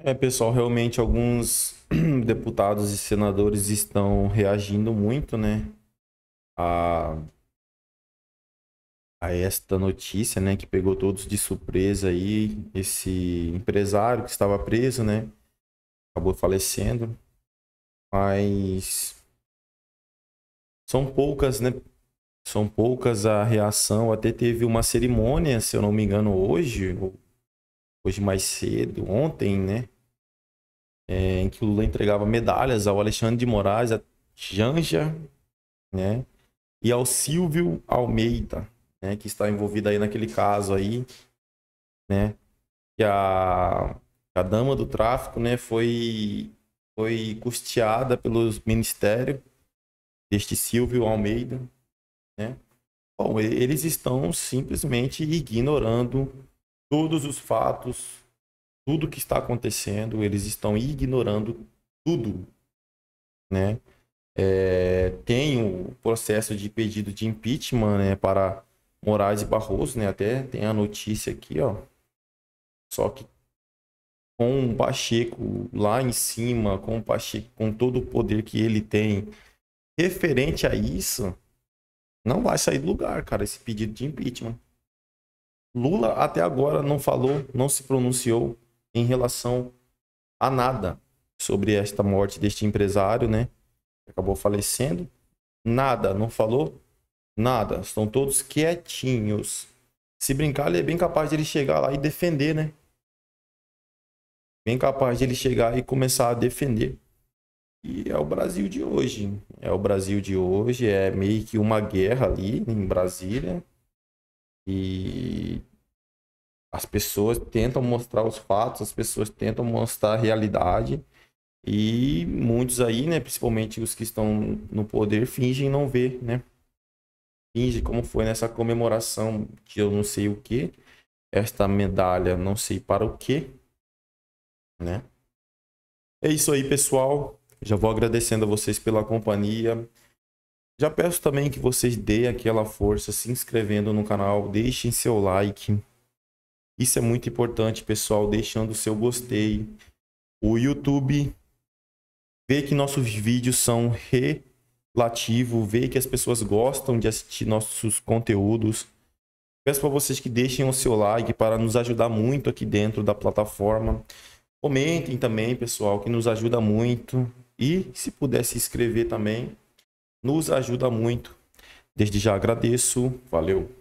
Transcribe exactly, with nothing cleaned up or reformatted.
É, pessoal, realmente alguns deputados e senadores estão reagindo muito, né, a, a esta notícia, né, que pegou todos de surpresa aí. Esse empresário que estava preso, né, acabou falecendo, mas são poucas, né, são poucas a reação. Até teve uma cerimônia, se eu não me engano, hoje, hoje mais cedo, ontem, né? É, em que Lula entregava medalhas ao Alexandre de Moraes, a Janja, né? E ao Silvio Almeida, né? Que está envolvido aí naquele caso aí, né? Que a, a dama do tráfico, né? Foi, foi custeada pelo ministério deste Silvio Almeida, né? Bom, eles estão simplesmente ignorando todos os fatos, tudo que está acontecendo, eles estão ignorando tudo, né? É, tem o processo de pedido de impeachment, né, para Moraes e Barroso, né? Até tem a notícia aqui, ó. Só que com o Pacheco lá em cima, com o Pacheco, com todo o poder que ele tem referente a isso, não vai sair do lugar, cara, esse pedido de impeachment. Lula até agora não falou, não se pronunciou em relação a nada sobre esta morte deste empresário, né? Acabou falecendo. Nada, não falou nada. Estão todos quietinhos. Se brincar, ele é bem capaz de ele chegar lá e defender, né? Bem capaz de ele chegar e começar a defender. E é o Brasil de hoje. É o Brasil de hoje. É meio que uma guerra ali em Brasília. E as pessoas tentam mostrar os fatos, as pessoas tentam mostrar a realidade. E muitos aí, né, principalmente os que estão no poder, fingem não ver, né? Finge, como foi nessa comemoração de eu não sei o que, esta medalha não sei para o que, né? É isso aí, pessoal. Já vou agradecendo a vocês pela companhia. Já peço também que vocês deem aquela força se inscrevendo no canal, deixem seu like. Isso é muito importante, pessoal, deixando o seu gostei. O YouTube vê que nossos vídeos são relativos, vê que as pessoas gostam de assistir nossos conteúdos. Peço para vocês que deixem o seu like para nos ajudar muito aqui dentro da plataforma. Comentem também, pessoal, que nos ajuda muito. E se puder se inscrever também, nos ajuda muito. Desde já agradeço. Valeu!